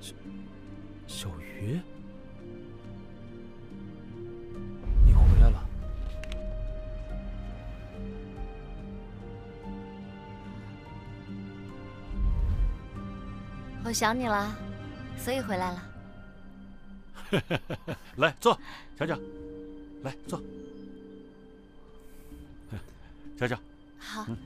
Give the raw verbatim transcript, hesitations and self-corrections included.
小小鱼，你回来了。我想你了，所以回来了。来坐，乔乔，来坐，乔乔。好。嗯